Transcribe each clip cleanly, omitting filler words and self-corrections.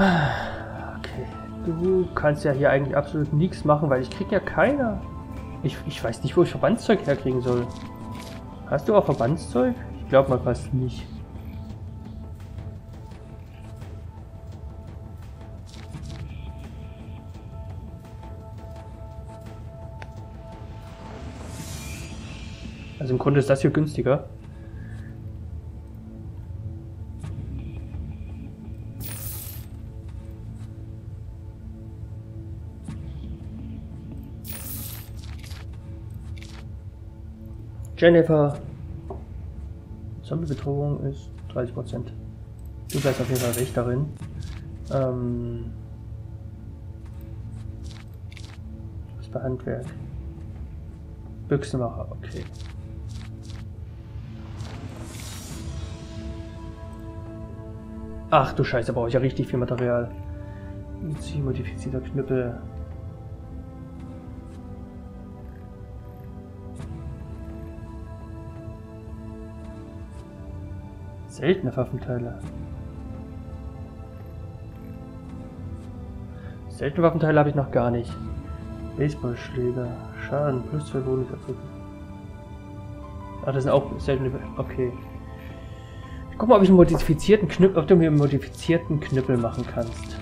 Okay, du kannst ja hier eigentlich absolut nichts machen, weil ich krieg ja keiner. Ich weiß nicht, wo ich Verbandszeug herkriegen soll. Hast du auch Verbandszeug? Ich glaube mal fast nicht. Also im Grunde ist das hier günstiger. Jennifer. Zombie-Bedrohung ist 30%. Du bleibst auf jeden Fall recht darin. Was bei Handwerk? Büchsenmacher, okay. Ach du Scheiße, brauche ich ja richtig viel Material. Zielmodifizierter Knüppel. Seltene Waffenteile. Seltene Waffenteile habe ich noch gar nicht. Baseballschläger. Schaden. +2 Bonus. Ah, das sind auch seltene. Okay. Ich guck mal, ob ich einen modifizierten Knüppel, ob du mir einen modifizierten Knüppel machen kannst.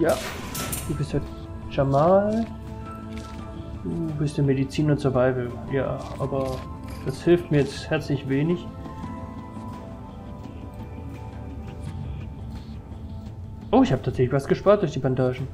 Ja, du bist der Jamal, du bist der Medizin und Survival. Ja, aber das hilft mir jetzt herzlich wenig. Oh, ich habe tatsächlich was gespart durch die Bandagen.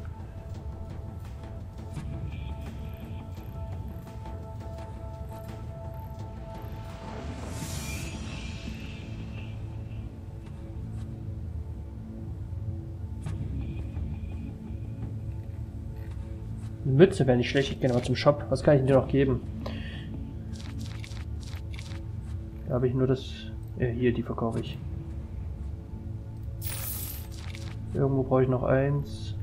Mütze wäre nicht schlecht, ich gehe mal zum Shop. Was kann ich dir noch geben? Da habe ich nur das... hier, die verkaufe ich. Irgendwo brauche ich noch eins.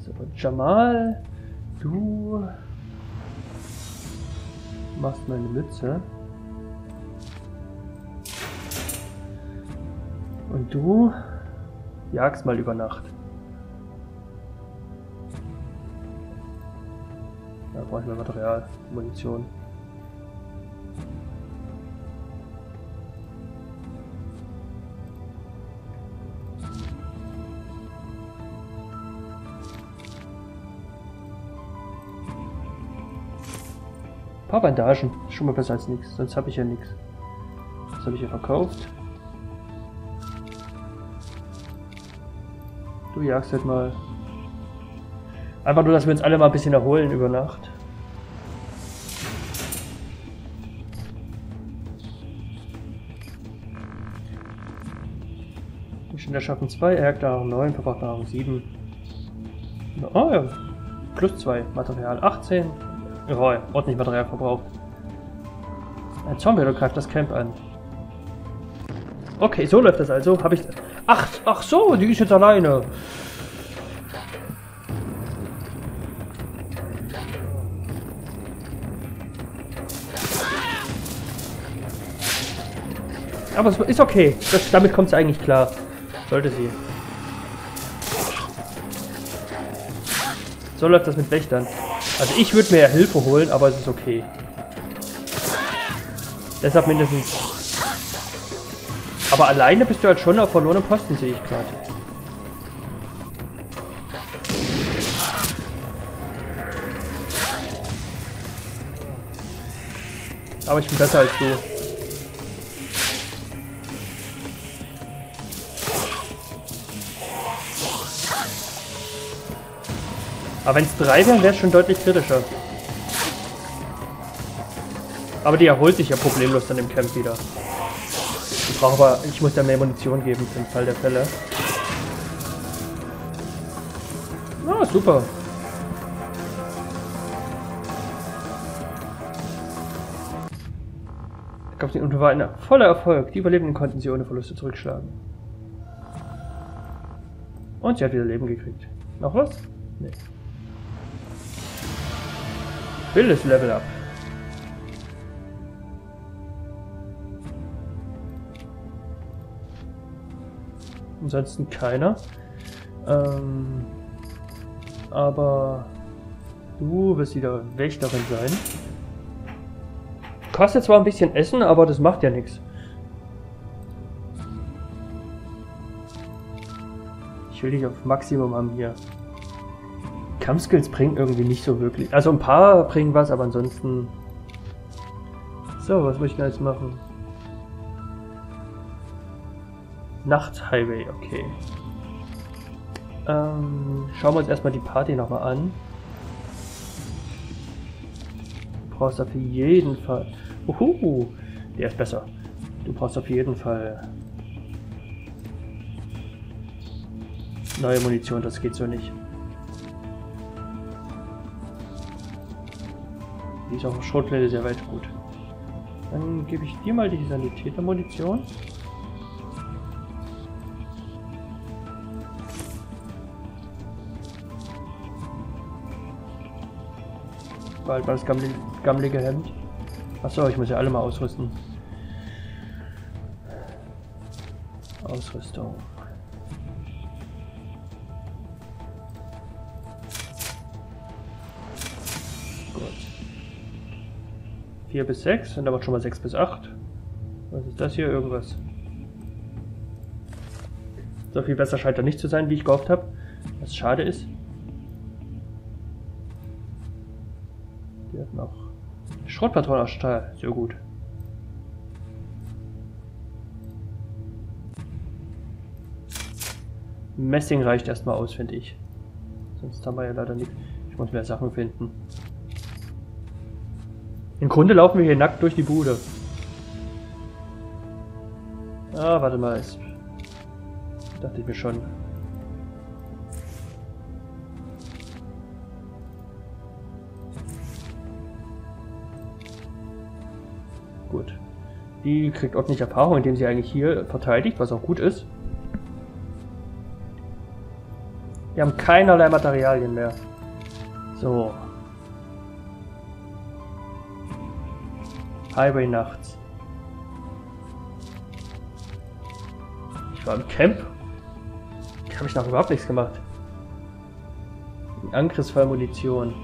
So, Jamal, du machst meine Mütze. Und du jagst mal über Nacht. Da brauche ich mehr Material, Munition. Ein paar Bandagen, ist schon mal besser als nichts, sonst habe ich ja nichts. Das habe ich ja verkauft. Du jagst halt mal. Einfach nur, dass wir uns alle mal ein bisschen erholen über Nacht. Die Schüler schaffen 2, er jagt nach 9, verbraucht nach 7. Oh ja. +2, Material 18. Oh ja, ordentlich Material verbraucht. Ein Zombie oder greift das Camp an. Okay, so läuft das also. Habe ich. Ach so, die ist jetzt alleine. Aber es ist okay. Damit kommt es eigentlich klar. Sollte sie. So läuft das mit Wächtern. Also ich würde mir ja Hilfe holen, aber es ist okay. Deshalb mindestens... Aber alleine bist du halt schon auf verlorenen Posten, sehe ich gerade. Aber ich bin besser als du. Aber wenn es 3 wären, wäre es schon deutlich kritischer. Aber die erholt sich ja problemlos dann im Camp wieder. Ich brauche aber, ich muss da mehr Munition geben für den Fall der Fälle. Ah, super. Da gab es den Unfall ein voller Erfolg. Die Überlebenden konnten sie ohne Verluste zurückschlagen. Und sie hat wieder Leben gekriegt. Noch was? Nee. Wildes Level up. Ansonsten keiner. Aber du wirst wieder Wächterin sein. Kostet zwar ein bisschen Essen, aber das macht ja nichts. Ich will dich auf Maximum haben hier. Kampfskills bringen irgendwie nicht so wirklich. Also ein paar bringen was, aber ansonsten... So, was muss ich denn jetzt machen? Nachthighway, okay. Schauen wir uns erstmal die Party nochmal an. Du brauchst auf jeden Fall... Uhu, der ist besser. Du brauchst auf jeden Fall... neue Munition, das geht so nicht. Die ist auf dem Schrotflinte sehr weit gut. Dann gebe ich dir mal die Sanitätermunition. Bald mal das gammelige Hemd. Achso, ich muss ja alle mal ausrüsten. Ausrüstung. Gut. 4 bis 6, und dann macht schon mal 6 bis 8. Was ist das hier? Irgendwas. So viel besser scheint er nicht zu sein, wie ich gehofft habe. Was schade ist. Noch Schrotpatronen aus Stahl, sehr gut. Messing reicht erstmal aus, finde ich. Sonst haben wir ja leider nichts. Ich muss mehr Sachen finden. Im Grunde laufen wir hier nackt durch die Bude. Ah, warte mal. Das dachte ich mir schon. Gut. Die kriegt ordentlich Erfahrung, indem sie eigentlich hier verteidigt, was auch gut ist. Wir haben keinerlei Materialien mehr. So. Highway nachts. Ich war im Camp. Da habe ich noch überhaupt nichts gemacht. Ein Angriffsfall Munition.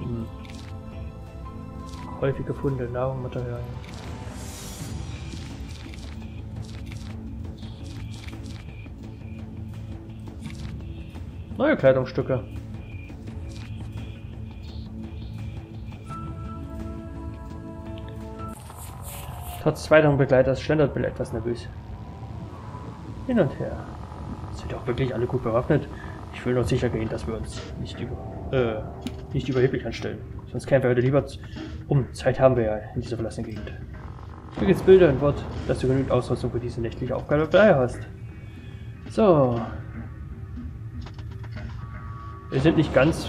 Häufige Funde, Nahrung, Materialien. Neue Kleidungsstücke. Trotz zweiterem Begleiters schlendert Bill etwas nervös. Hin und her. Sind auch wirklich alle gut bewaffnet. Ich will nur sicher gehen, dass wir uns nicht überheblich anstellen. Sonst kämen wir heute lieber um. Zeit haben wir ja in dieser verlassenen Gegend. Hier gibt's Bilder und Wort, dass du genügend Ausrüstung für diese nächtliche Aufgabe dabei hast. So. Wir sind nicht ganz...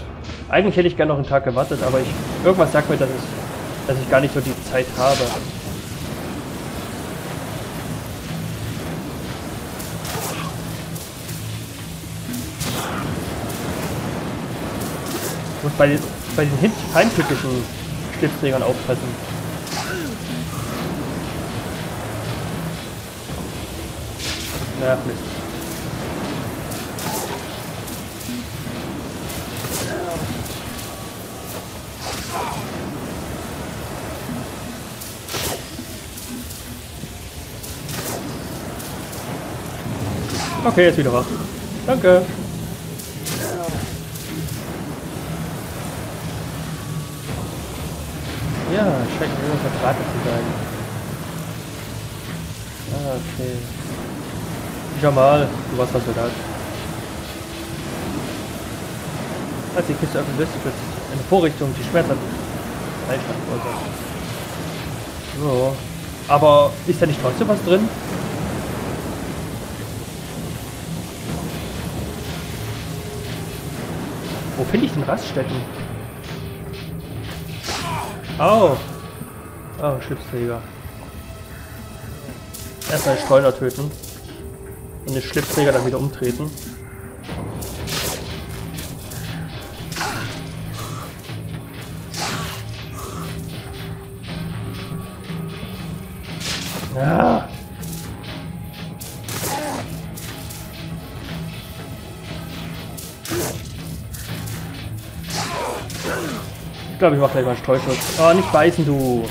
Eigentlich hätte ich gerne noch einen Tag gewartet, aber ich... Irgendwas sagt mir, dass ich gar nicht so die Zeit habe. Ich muss bei den heimtückischen Schlipsträgern aufpassen. Naja, Mist. Okay, jetzt wieder wach. Danke. Ja, scheint mir irgendwas vertratet zu sein. Ah, okay. Jamal, du warst was für das. Als die Kiste öffnet, wirst du plötzlich eine Vorrichtung, die Schmerzen verursacht. So. Aber ist da nicht trotzdem was drin? Wo finde ich denn Raststätten? Au! Oh, Schlipsträger. Erstmal den Streuner töten. Und den Schlipsträger dann wieder umtreten. Ja. Ich glaube, ich mache gleich mal einen Streuschuss. Oh, nicht beißen, du!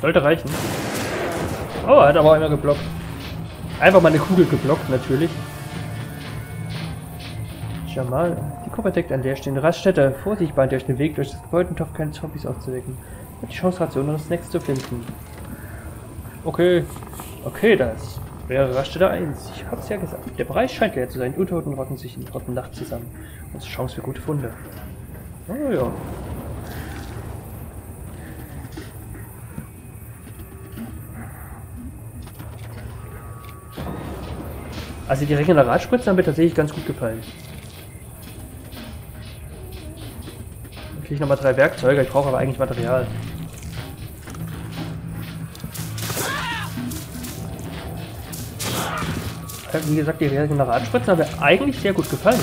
Sollte reichen. Oh, hat aber einer geblockt. Einfach mal eine Kugel geblockt, natürlich. Schau mal. Die Gruppe deckt an der stehenden Raststätte. Vorsicht bei durch den Weg durch das Gebäude und hofft, keine Zombies aufzuwecken. Und die Chance hat sie, um das Snacks zu finden. Okay. Okay, das wäre Raststätte 1. Ich hab's ja gesagt. Der Bereich scheint leer zu sein. Die Untoten rotten sich in der roten Nacht zusammen. Das ist Chance für gute Funde. Oh ja. Also die Regeneratspritzen haben mir tatsächlich ganz gut gefallen. Dann kriege ich nochmal 3 Werkzeuge, ich brauche aber eigentlich Material. Wie gesagt, die Regeneratspritzen haben mir eigentlich sehr gut gefallen.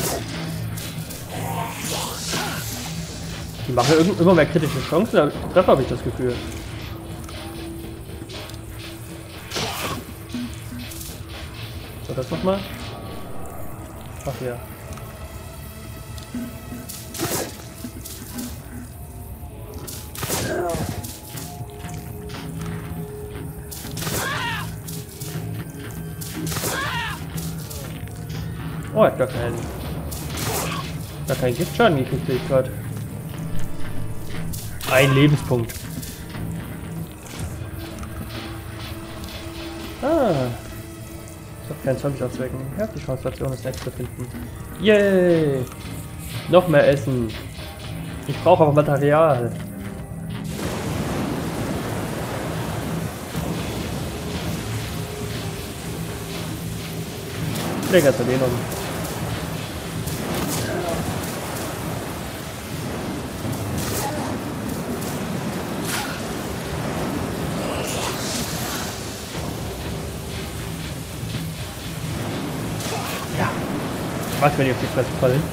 Die machen immer mehr kritische Chancen, da treffe habe ich das Gefühl. Das nochmal? Ach ja. Oh, er hat gar keinen Giftschaden gekriegt, sehe ich gerade. Ein Lebenspunkt. Ah. Kein Zombies aufzuwecken. Ich habe die Chance, das Netz zu finden. Yay! Noch mehr Essen. Ich brauche aber Material. Lecker zu denen. Was, wenn die auf die Fresse fallen?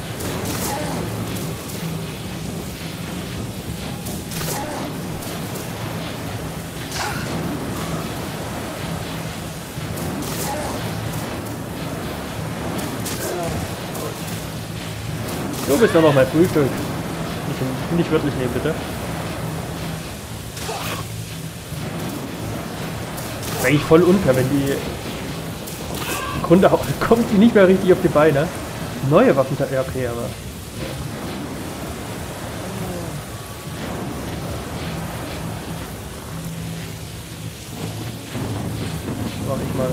Du bist doch noch mein Frühstück. Nicht wirklich nehmen, bitte. Das ist eigentlich voll unfair, wenn die... Im Grunde kommt die nicht mehr richtig auf die Beine. Neue Waffen... Ja, okay, aber... Mach ich mal.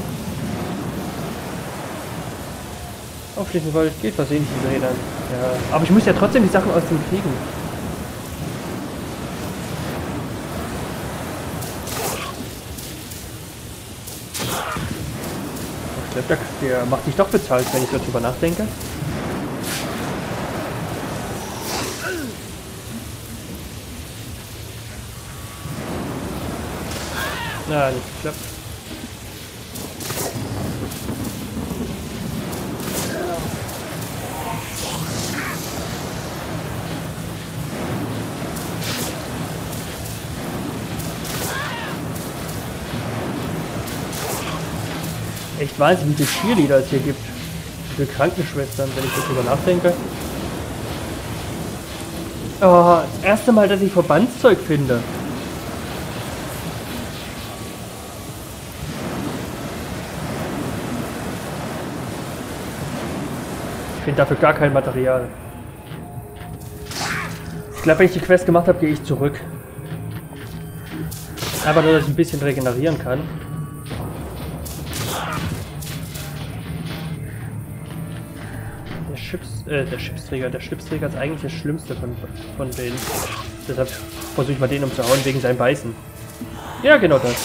Aufschließen, weil ich geht versehentlich diese Räder an. Ja. Aber ich muss ja trotzdem die Sachen aus dem kriegen. Der macht mich doch bezahlt, wenn ich so drüber nachdenke. Na, nicht geklappt. Echt wahnsinnig, wie viele Cheerleader es hier gibt. Für Krankenschwestern, wenn ich darüber nachdenke. Oh, das erste Mal, dass ich Verbandszeug finde. Ich finde dafür gar kein Material. Ich glaube, wenn ich die Quest gemacht habe, gehe ich zurück. Einfach nur, dass ich ein bisschen regenerieren kann. Der Schlipsträger ist eigentlich das Schlimmste von denen. Deshalb versuche ich mal den umzuhauen wegen seinem Beißen. Ja, genau das.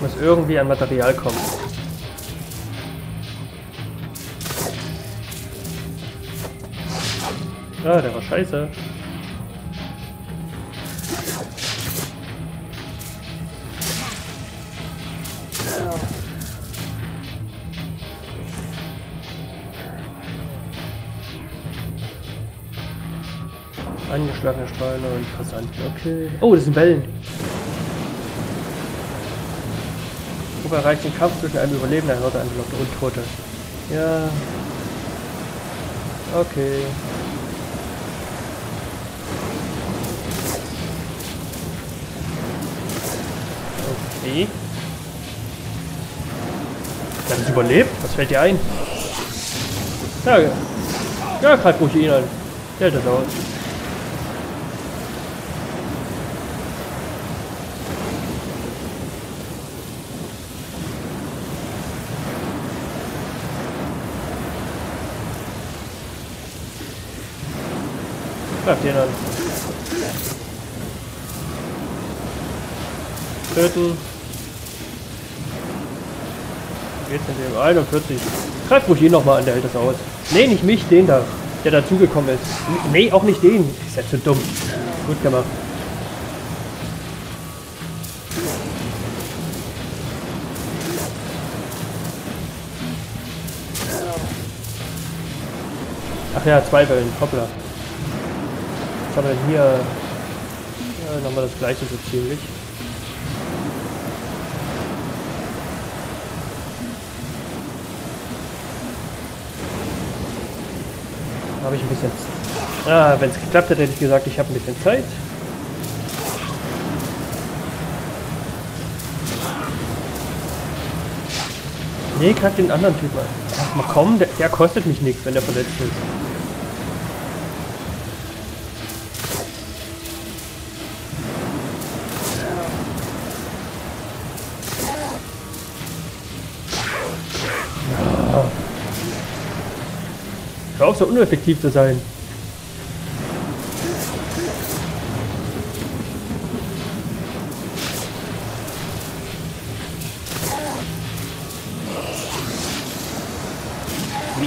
Muss irgendwie an Material kommen. Ah, der war scheiße. Angeschlagene Steine und Passanten. Okay. Oh, das sind Wellen. Erreicht den Kampf zwischen einem Überlebenden, einer Horde angelockt und Tote. Ja. Okay. Okay. Der hat es überlebt? Was fällt dir ein? Ja, ja, gerade ruhig ihn an. Der hält das aus. Den an. Töten. Jetzt mit dem 41. Greif ruhig ihn nochmal an, der hält das aus. Nee, nicht mich, den da, der dazugekommen ist. Nee, auch nicht den. Ist ja zu dumm. Gut gemacht. Ach ja, zwei Wellen. Hoppla. Was haben wir denn hier? Ja, nochmal das gleiche so ziemlich. Habe ich ein bisschen... Ah, wenn es geklappt hätte, hätte ich gesagt, ich habe ein bisschen Zeit. Nee, gerade den anderen Typen. Ach mal komm, der kostet mich nichts, wenn der verletzt ist. Hör auf, so uneffektiv zu sein. Wie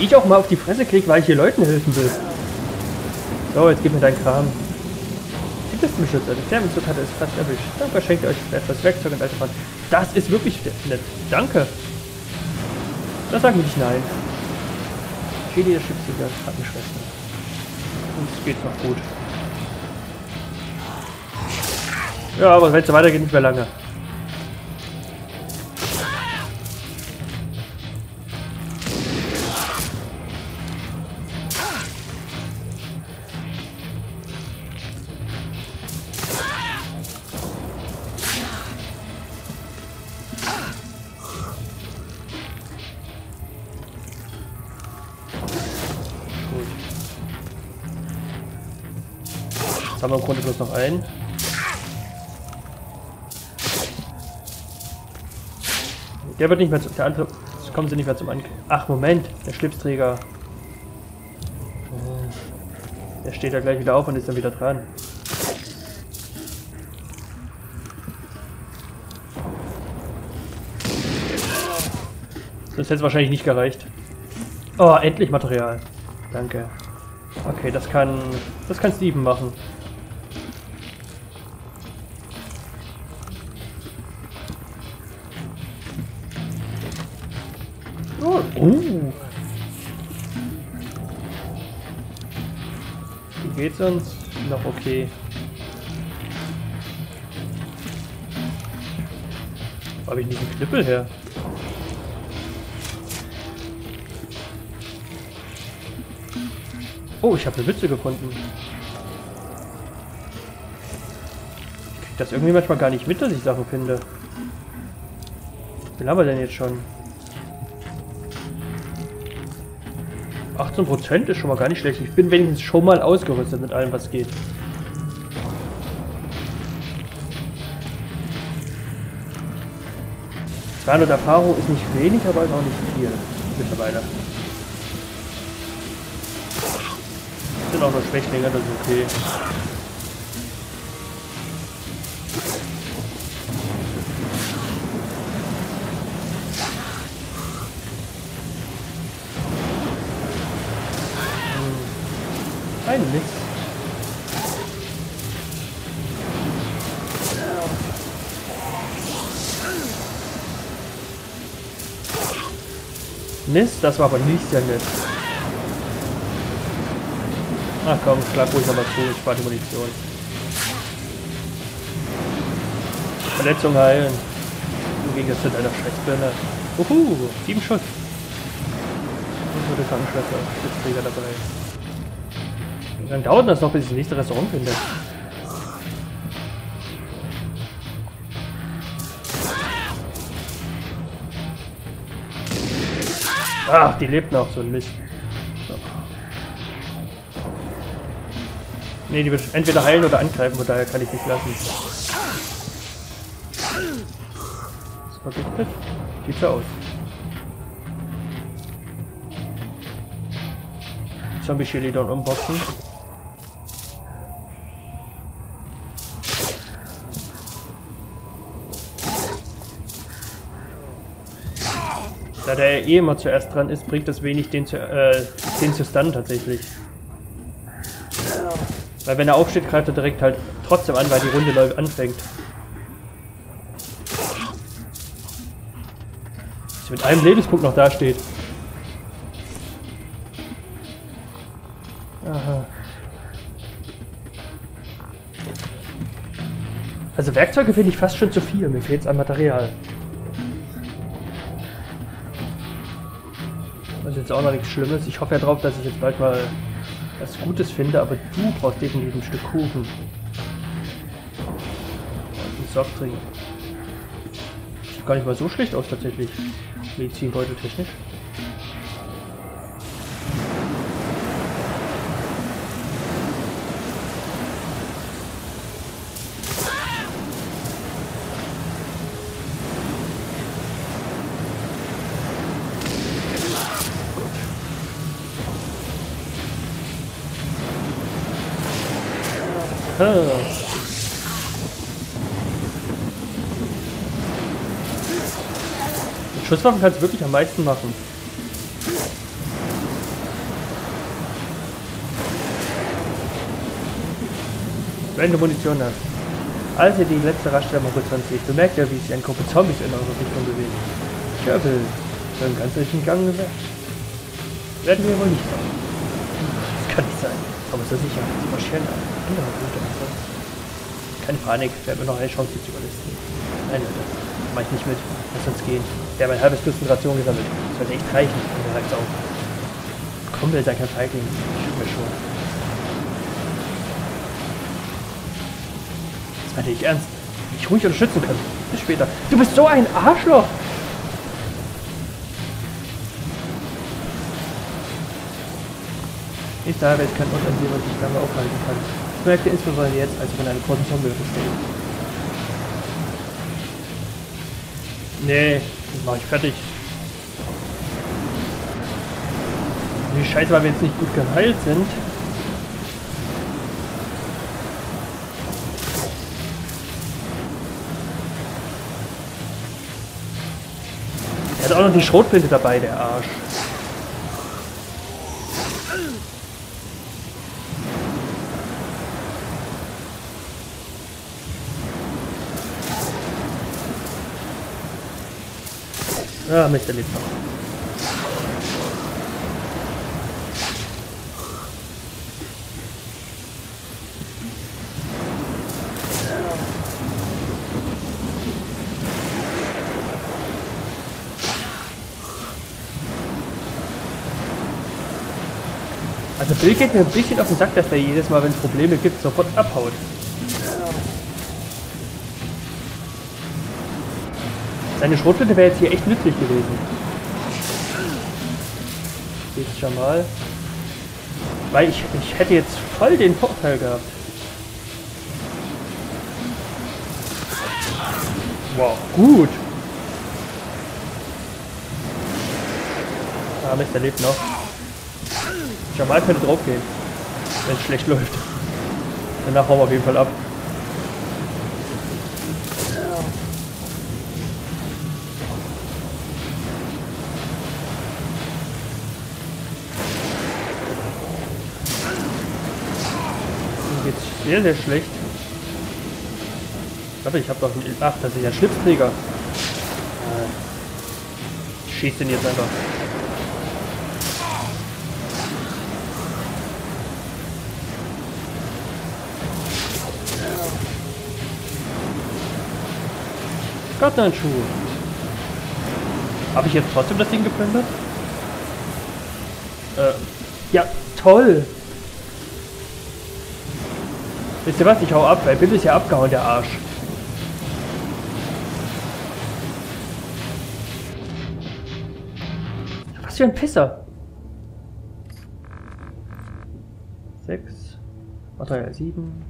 ich auch mal auf die Fresse krieg, weil ich hier Leuten helfen will. So, jetzt gib mir deinen Kram. Die Pistenbeschützer, die Thermenzugkarte ist fast erwischt. Dann verschenkt ihr euch etwas Werkzeug und alte Mann. Das ist wirklich nett. Danke. Das sagen wir nicht nein. Chili, der Schiffsjäger, Krankenschwester. Und es geht noch gut. Ja, aber wenn es weitergeht, nicht mehr lange. Haben wir im Grunde bloß noch einen. Der wird nicht mehr zum Angriff. Kommen sie nicht mehr zum Angriff. Ach Moment, der Schlipsträger. Der steht ja gleich wieder auf und ist dann wieder dran. Das hätte wahrscheinlich nicht gereicht. Oh, endlich Material. Danke. Okay, das kann Steven machen. Wie geht's uns? Noch okay. Wo habe ich diesen Knüppel her? Oh, ich habe eine Mütze gefunden. Ich krieg das irgendwie manchmal gar nicht mit, dass ich Sachen finde. Wie lange haben wir denn jetzt schon? 18% ist schon mal gar nicht schlecht. Ich bin wenigstens schon mal ausgerüstet mit allem, was geht. Zahn und Erfahrung ist nicht wenig, aber ist auch nicht viel mittlerweile. Sind auch nur Schwächlinge, das ist okay. Ein Mist. Mist, das war aber nicht sehr nett. Ach komm, schlag ruhig nochmal zu, ich spare die Munition. Verletzung heilen. Im Gegensatz zu deiner Scheißbirne. Uhu, 7 Schuss. Und so Krankenschwester, Spitzträger dabei. Dann dauert das noch, bis ich das nächste Restaurant finde. Ach, die lebt noch, so ein Mist. So. Ne, die wird entweder heilen oder angreifen, von daher kann ich nicht lassen. Ist vergiftet? Sieht so aus. Zombie-Chili dann umboxen. Da der ja eh immer zuerst dran ist, bringt das wenig, den zu stunnen tatsächlich. Weil wenn er aufsteht, greift er direkt halt trotzdem an, weil die Runde neu anfängt. Dass er mit einem Lebenspunkt noch dasteht. Aha. Also Werkzeuge finde ich fast schon zu viel, mir fehlt es an Material. Das ist jetzt auch noch nichts Schlimmes. Ich hoffe ja drauf, dass ich jetzt bald mal was Gutes finde, aber du brauchst definitiv ein Stück Kuchen. Und einen Softdrink. Sieht gar nicht mal so schlecht aus tatsächlich. Medizinbeutel technisch. Mit Schusswaffen kannst du wirklich am meisten machen. Wenn du Munition hast. Als ihr die letzte Raststelle am Horizont seht, bemerkt ihr, wie sich eine Gruppe Zombies in eure Richtung bewegt. Schöpel, wir haben ganz durch den Gang gewählt. Werden wir wohl nicht machen. Das kann nicht sein. Aber es ist sicher, sie marschieren ab. Andere Route als sonst. Keine Panik, wir haben noch eine Chance, sie zu überlisten. Nein, Leute, mach ich nicht mit. Lass uns gehen. Wir haben ein halbes Konzentration gesammelt. Das sollte echt reichen. Und reicht's auch. Komm, wir sind kein Feigling. Schick mir schon. Das meinte ich ernst. Mich ruhig unterstützen können. Bis später. Du bist so ein Arschloch! Ich daher ist kein Ort, an dem man sich lange aufhalten kann. Das merkt ihr insbesondere jetzt, als wir in einem großen Zombie-Würfel stehen. Nee, das mache ich fertig. Wie scheiße, weil wir jetzt nicht gut geheilt sind. Er hat auch noch die Schrotflinte dabei, der Arsch. Ah, Mist, der lebt noch. Also Bill geht mir ein bisschen auf den Sack, dass der jedes Mal, wenn es Probleme gibt, sofort abhaut. Seine Schrotflinte wäre jetzt hier echt nützlich gewesen. Jetzt schon mal. Weil ich hätte jetzt voll den Vorteil gehabt. Wow, gut. Ah, Mist, der lebt noch. Jamal könnte drauf gehen, wenn es schlecht läuft. Danach hauen wir auf jeden Fall ab. Jetzt sehr, sehr schlecht. Ich glaube, ich habe doch einen... Ach, das ist ja ein Schlipsträger. Ich schieße den jetzt einfach. Gott, ein Schuh. Habe ich jetzt trotzdem das Ding geplündert? Ja, toll. Wisst ihr was? Ich hau ab, weil Bill ist ja abgehauen, der Arsch. Was für ein Pisser. 6, 3, 7.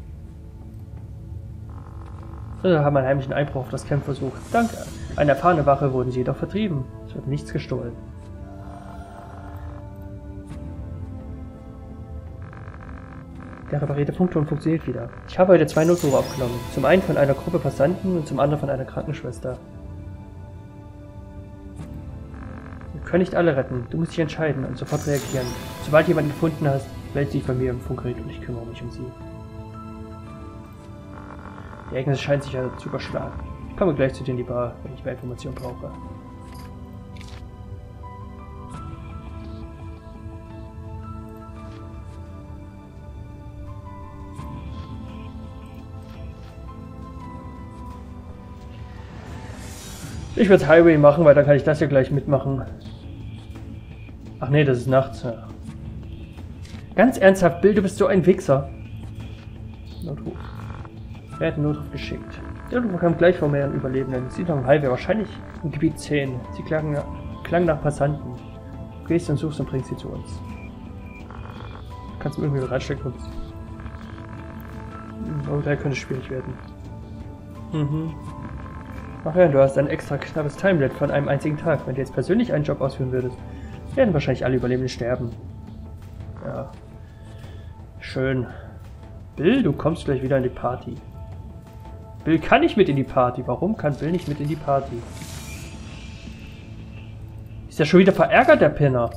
Da haben wir einen heimlichen Einbruch auf das Camp versucht. Dank einer erfahrenen Wache wurden sie jedoch vertrieben. Es wird nichts gestohlen. Der reparierte Funkturm funktioniert wieder. Ich habe heute 2 Notrufe aufgenommen. Zum einen von einer Gruppe Passanten und zum anderen von einer Krankenschwester. Wir können nicht alle retten. Du musst dich entscheiden und sofort reagieren. Sobald jemanden gefunden hast, melde dich bei mir im Funkgerät und ich kümmere mich um sie. Die Ereignisse scheint sich ja zu überschlagen. Ich komme gleich zu dir in die Bar, wenn ich mehr Informationen brauche. Ich werde Highway machen, weil dann kann ich das ja gleich mitmachen. Ach nee, das ist nachts. Ja. Ganz ernsthaft, Bill, du bist so ein Wichser. Notruf. Er hat einen Notruf geschickt. Der Notruf kam gleich vor mehreren Überlebenden. Sie noch im Highway, wahrscheinlich im Gebiet 10. Sie klangen nach Passanten. Du gehst und suchst und bringst sie zu uns. Kannst du irgendwie bereitstecken und... Oh, da könnte es schwierig werden. Mhm. Ach ja, du hast ein extra knappes Timelet von einem einzigen Tag. Wenn du jetzt persönlich einen Job ausführen würdest, werden wahrscheinlich alle Überlebenden sterben. Ja. Schön. Bill, du kommst gleich wieder in die Party. Bill kann nicht mit in die Party. Warum kann Bill nicht mit in die Party? Ist ja schon wieder verärgert, der Pinner.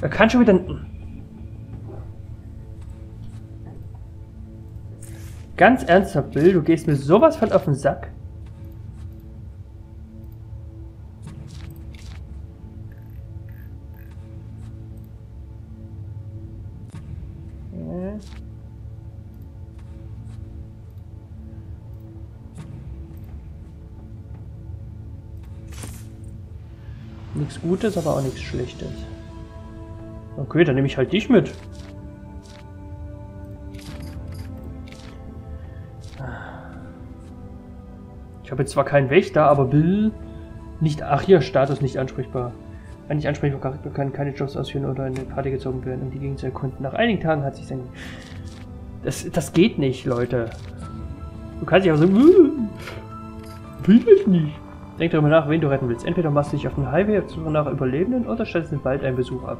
Er kann schon wieder... Ganz ernsthaft, Bill, du gehst mir sowas von auf den Sack. Nichts Gutes, aber auch nichts Schlechtes. Okay, dann nehme ich halt dich mit. Ich habe jetzt zwar keinen Wächter, aber Bill nicht... Ach hier, Status nicht ansprechbar. Ein nicht ansprechbarer Charakter kann keine Jobs ausführen oder in eine Party gezogen werden, um die Gegend zu erkunden. Nach einigen Tagen hat sich sein... Das geht nicht, Leute. Du kannst dich aber so... Will ich nicht. Denk darüber nach, wen du retten willst. Entweder machst du dich auf den Highway auf Suche nach Überlebenden oder stellst den Wald einen Besuch ab.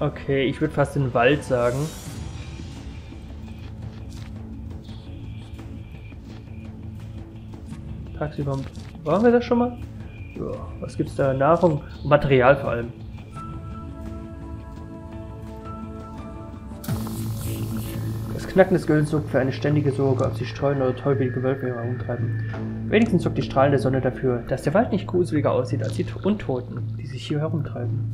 Okay, ich würde fast den Wald sagen. Tagsüber waren wir das schon mal? Ja, was gibt's da? Nahrung und Material vor allem. Knacken des Gölens sorgt für eine ständige Sorge, ob sie Sträunen oder täubige Wölfe herumtreiben. Wenigstens sorgt die Strahlen der Sonne dafür, dass der Wald nicht gruseliger aussieht als die Untoten, die sich hier herumtreiben.